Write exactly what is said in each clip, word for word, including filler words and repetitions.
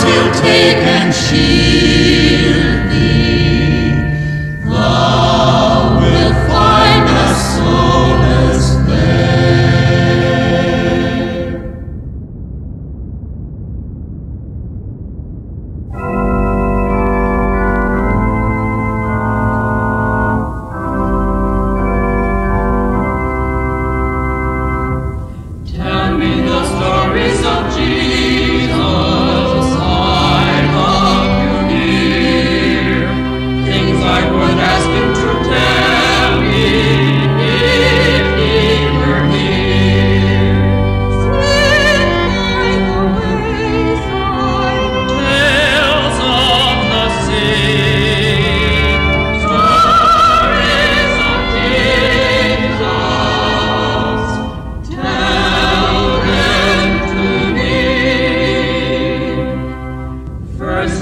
cross he'll take and shield thee. Thou wilt find a solace there. Tell me the stories of Jesus.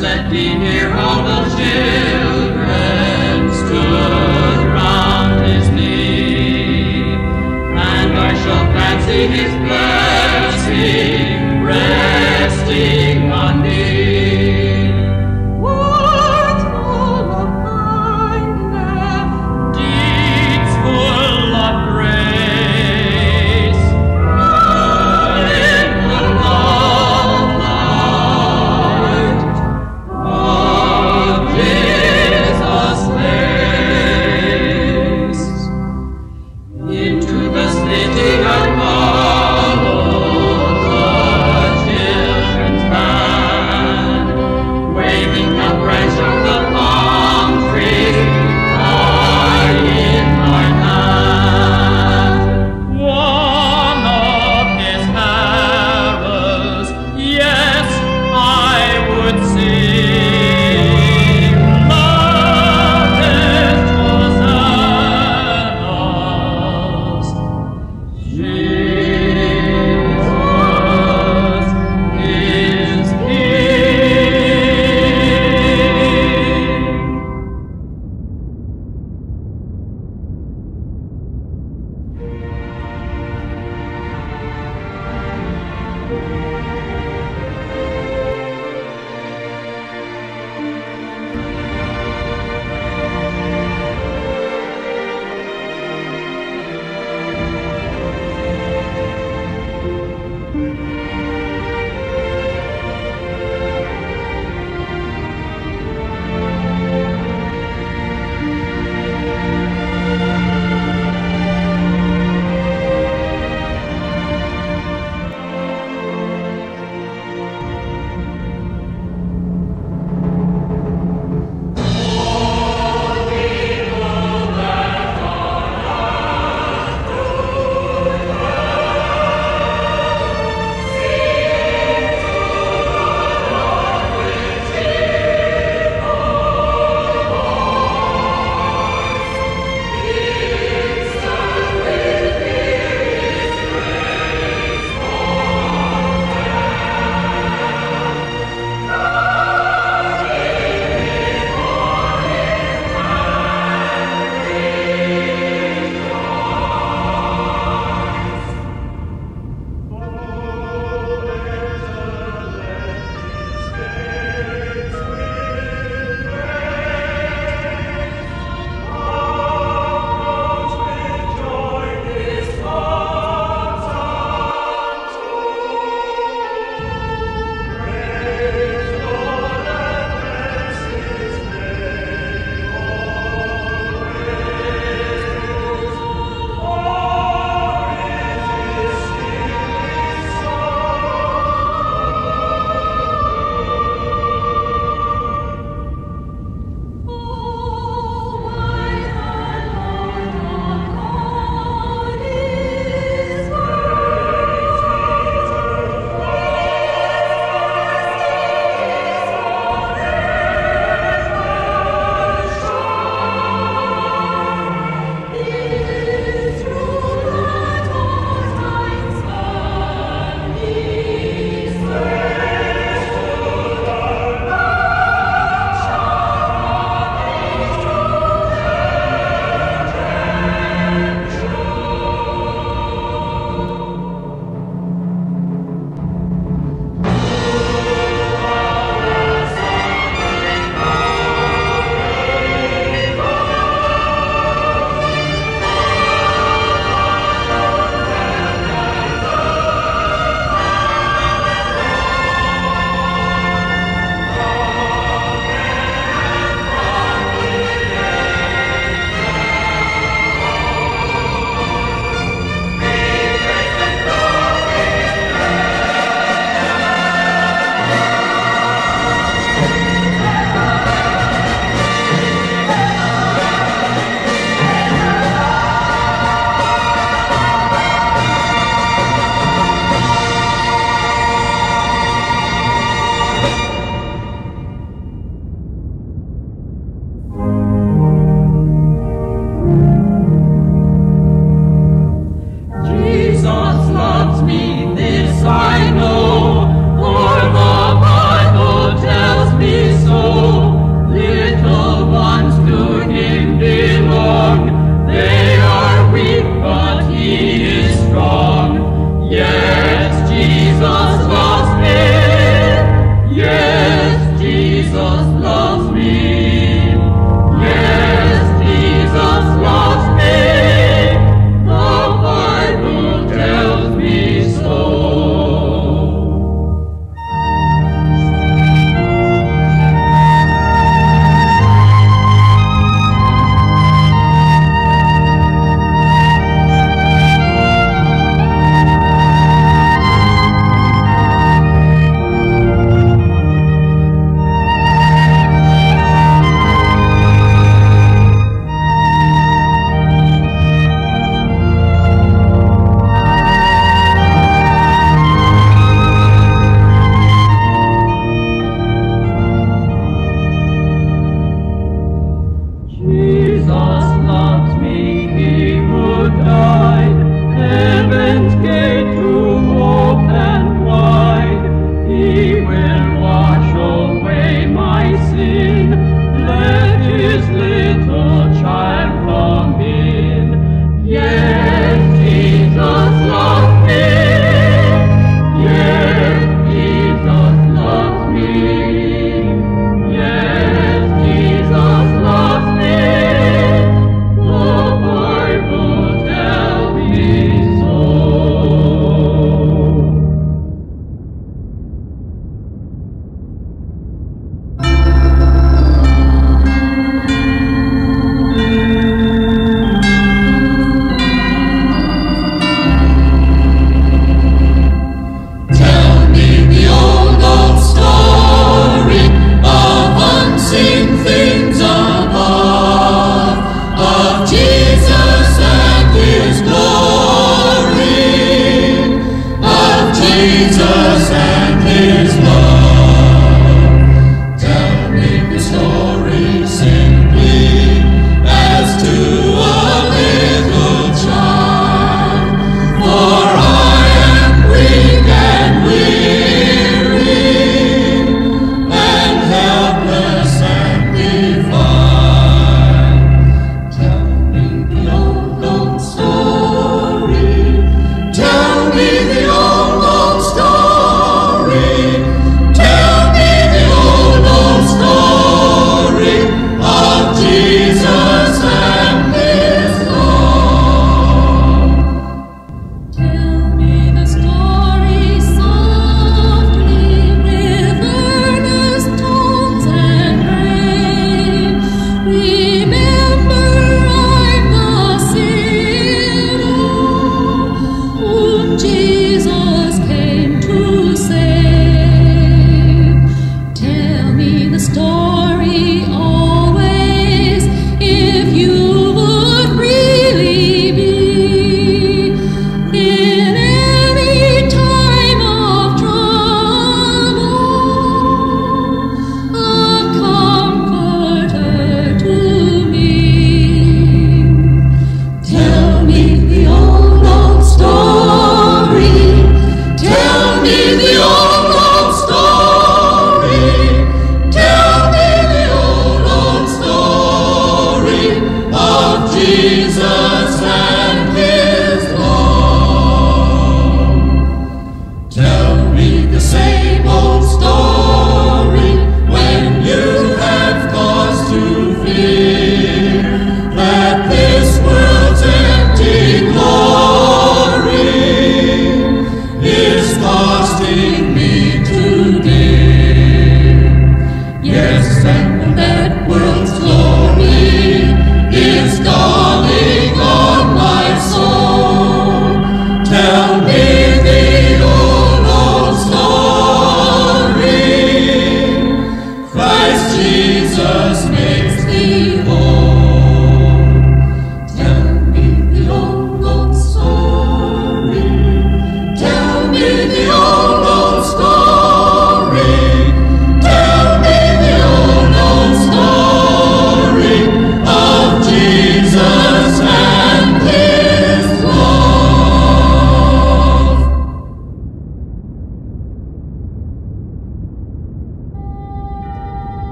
Let me hear how the children stood round his knee, and I shall fancy his blessing resting on me. Words full of kindness, deeds full of grace, in the love light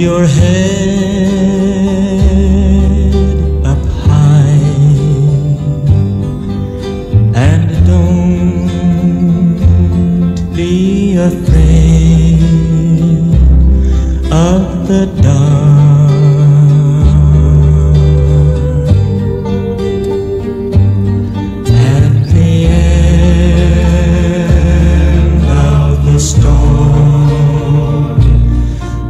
your head up high and don't be afraid of the dark. At the end of the storm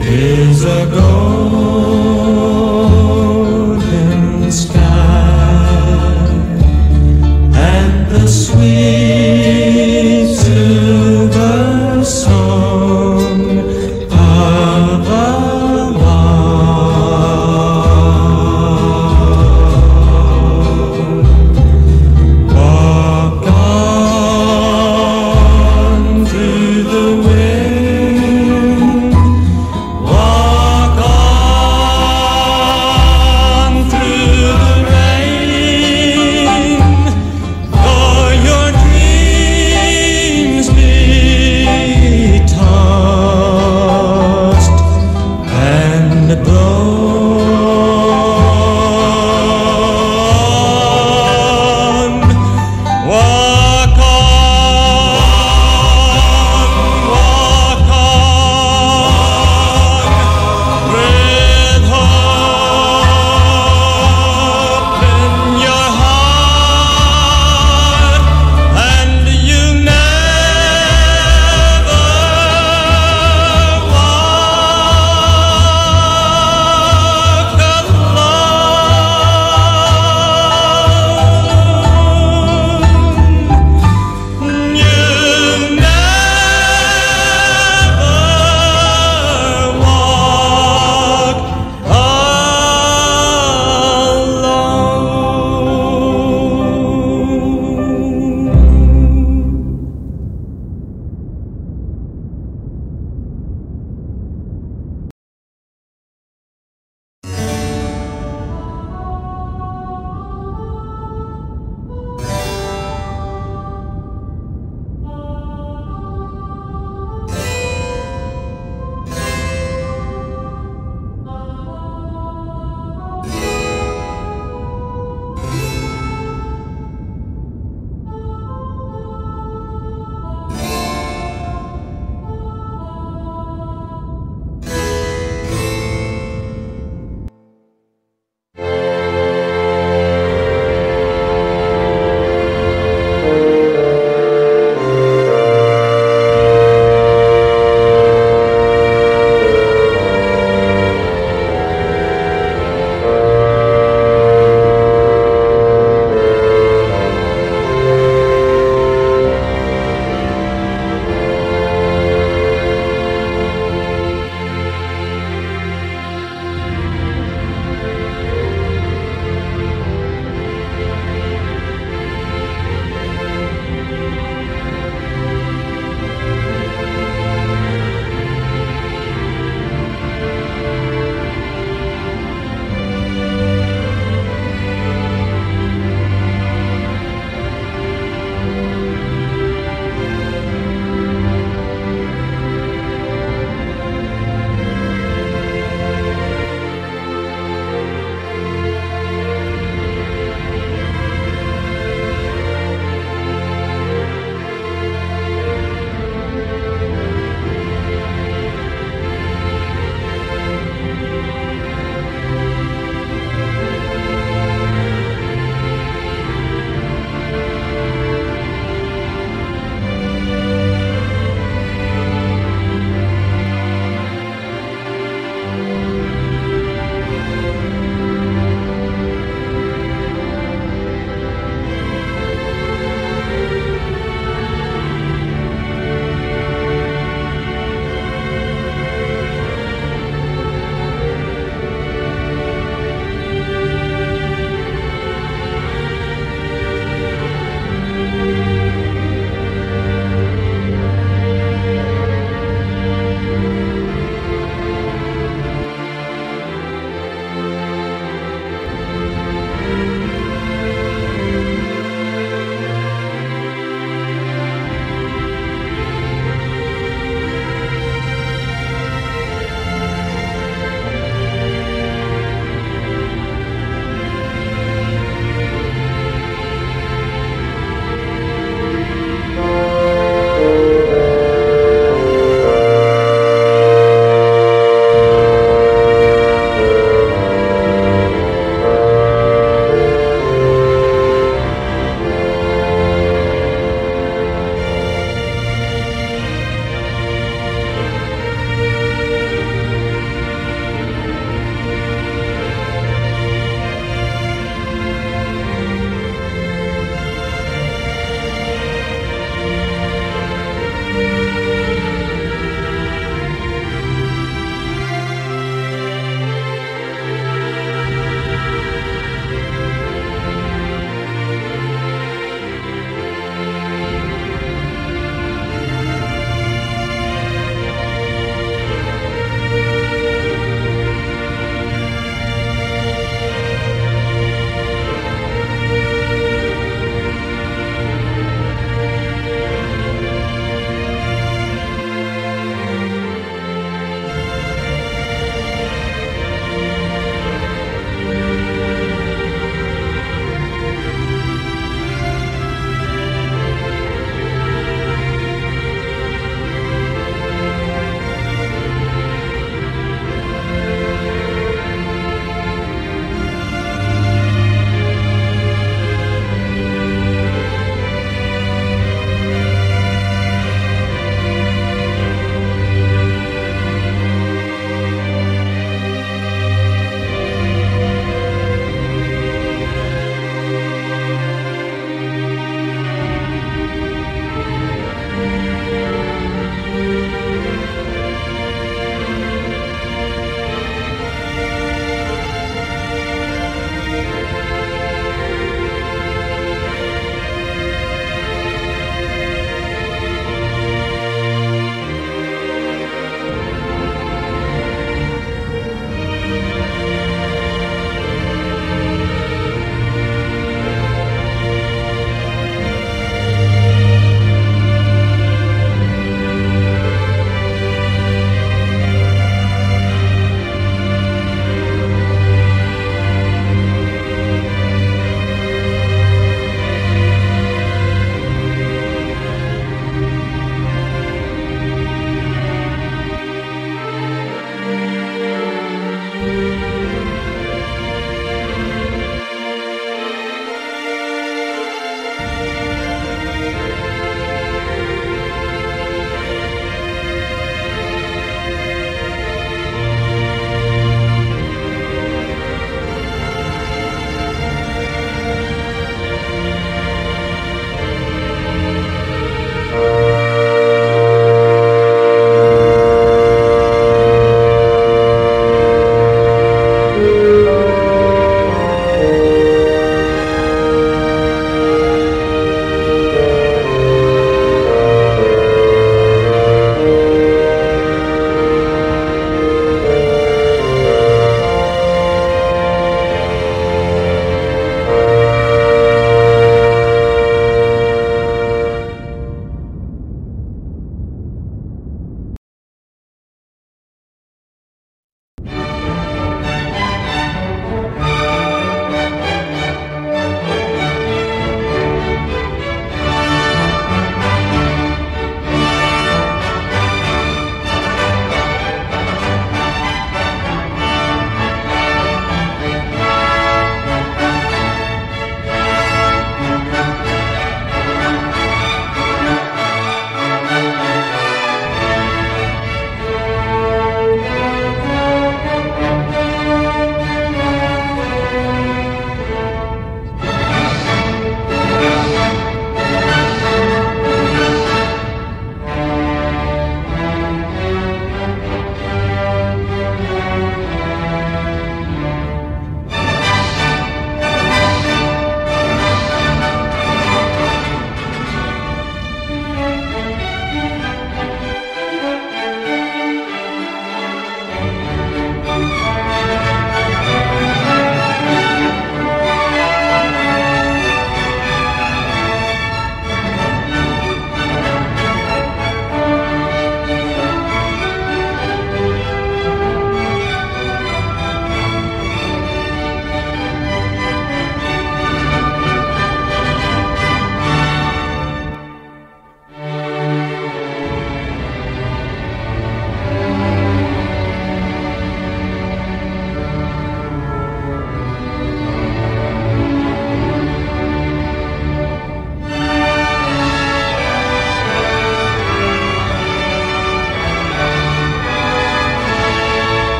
is a golden sky and the sweet silver song of a lark. Walk on through the wind. Oh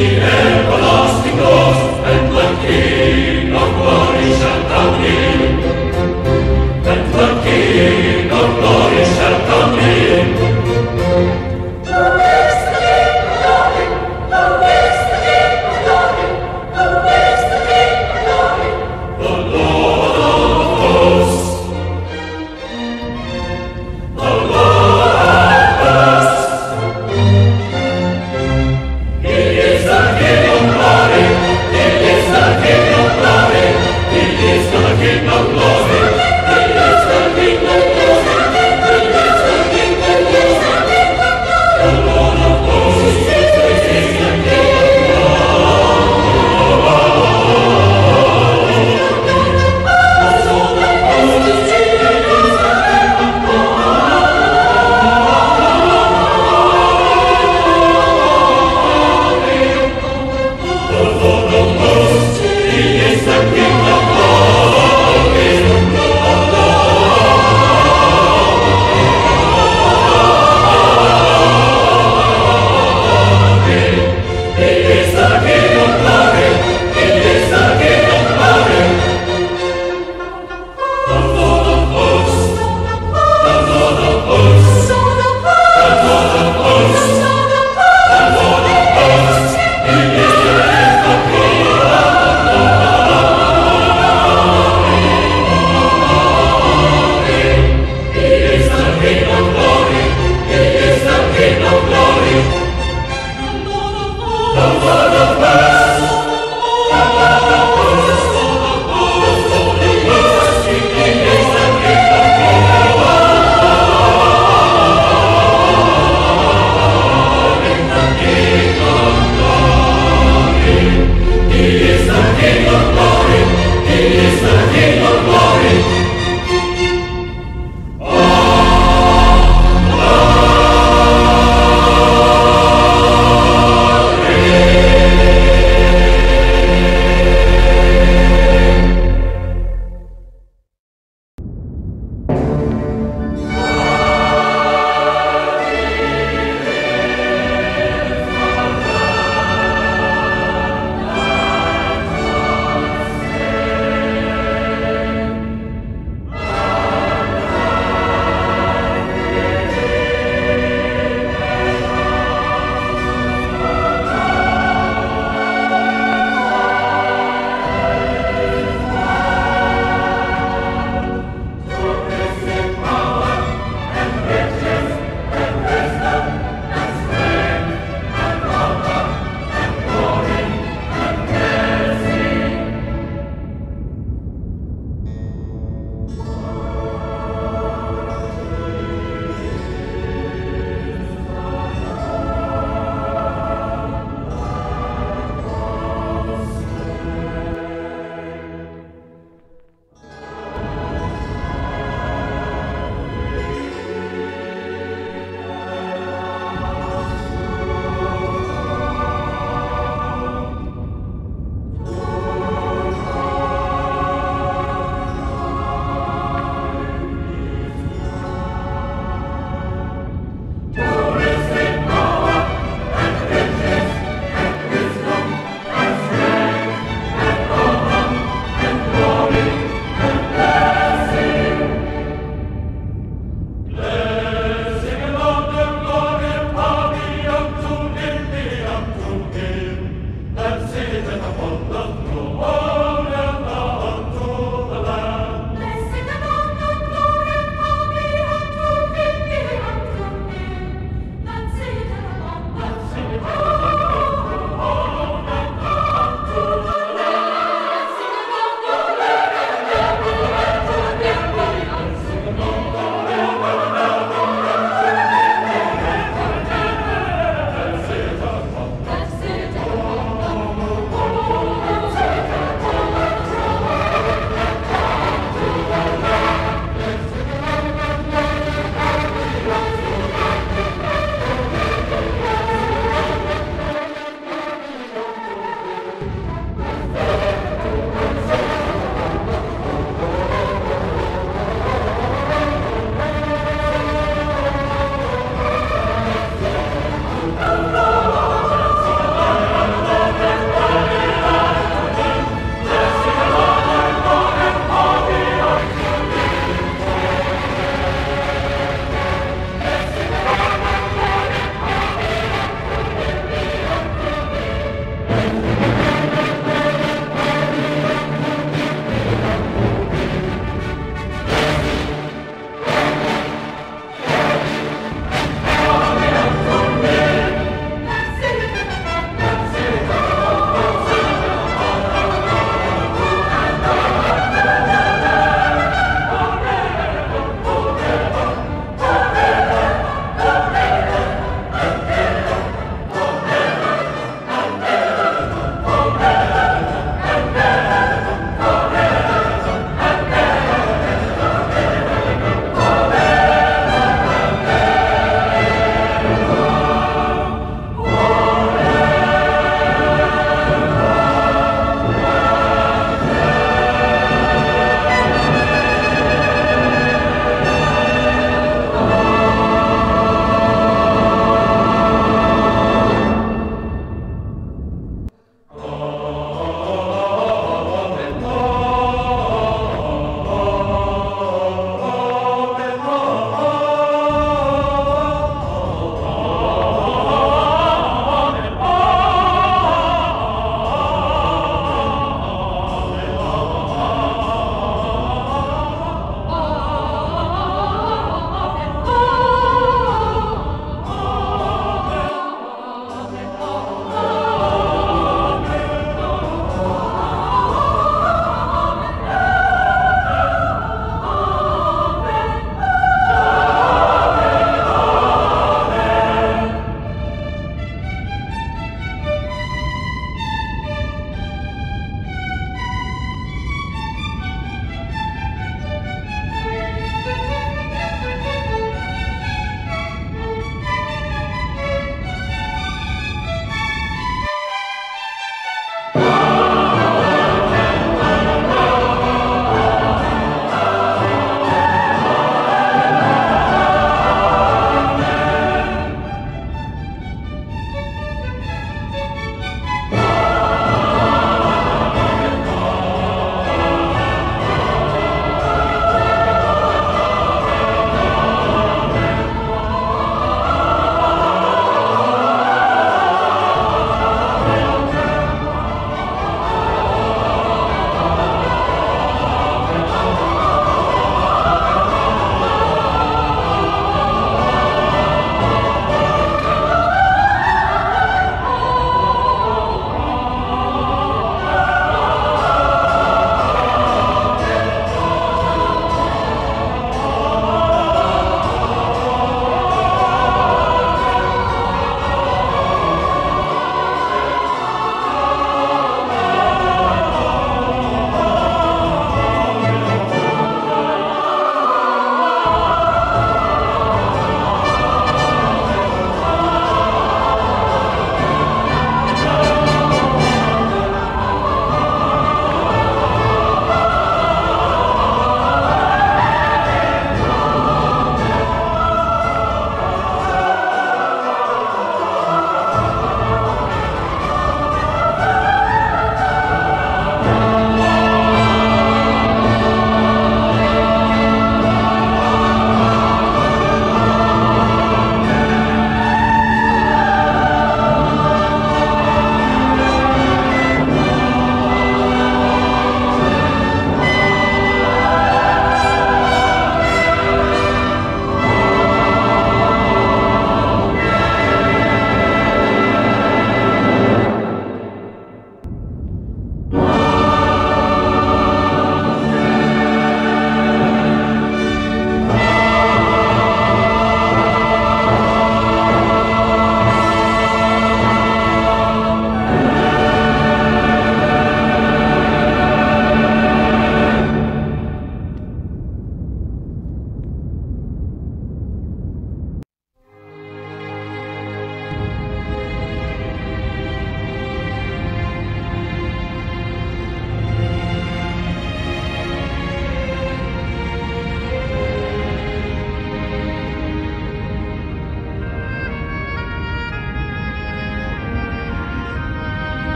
Yeah.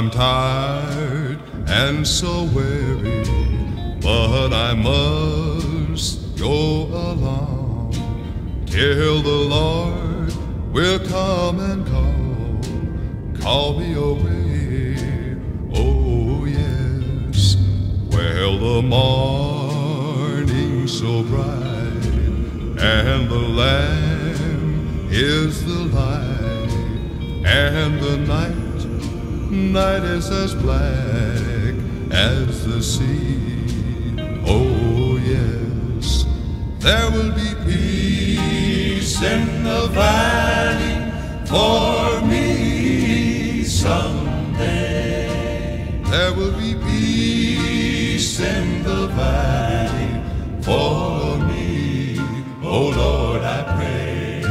I'm tired and so weary, but I must go along till the Lord will come and call, call me away, oh yes. Well, the morning so bright, and the Lamb is the light, and the night night is as black as the sea, oh yes. There will be peace in the valley for me someday. There will be peace in the valley for me, oh Lord, I pray.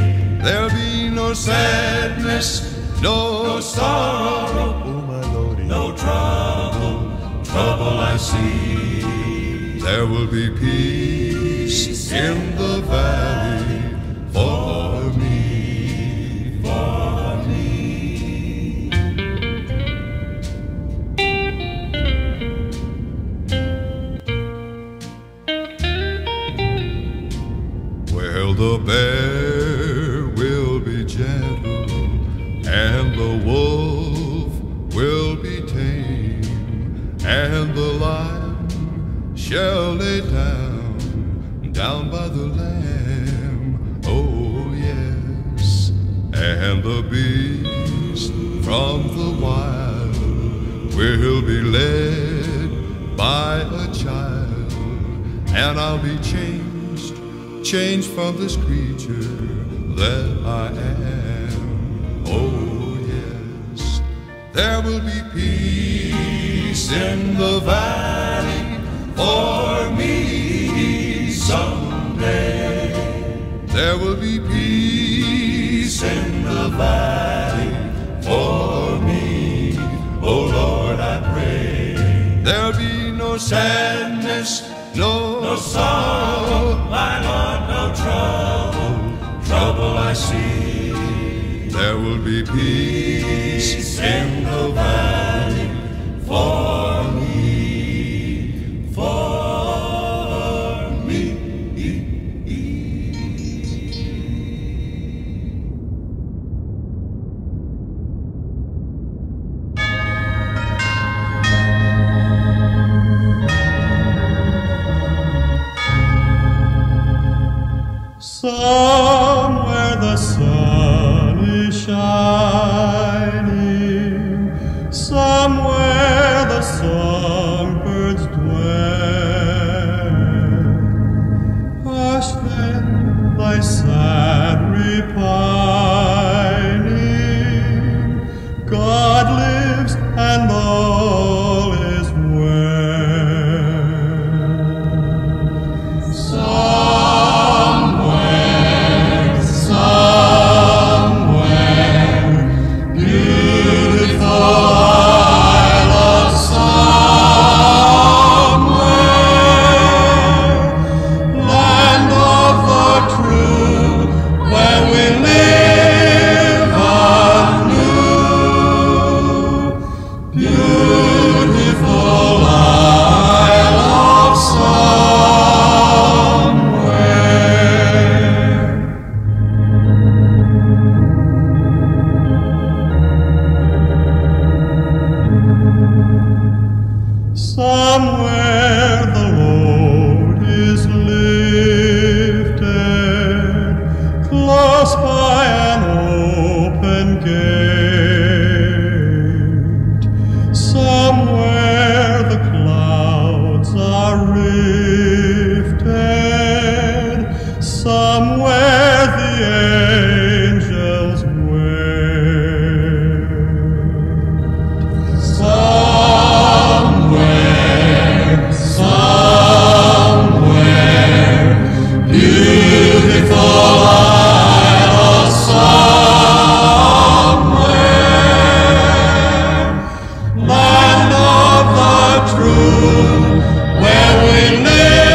There'll be no sadness, no, no sorrow, oh my Lord, no trouble, trouble I see. There will be peace, peace in the valley for me, for me. Well, the bear will be gentle, and the wolf will be tame, and the lion shall lay down, down by the Lamb, oh yes. And the beast from the wild will be led by a child, and I'll be changed, changed from this creature that I am, oh yes. There will be peace in the valley for me someday. There will be peace in the valley for me, oh Lord, I pray. There'll be no sadness, no, no sorrow, my Lord, no trouble, trouble I see. There will be peace, peace in the valley for me, for me. Somewhere the sun shining, somewhere the songbirds dwell. Hush then thy sad repining, God lives and all is well. So where we live.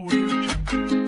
Audio Jungle.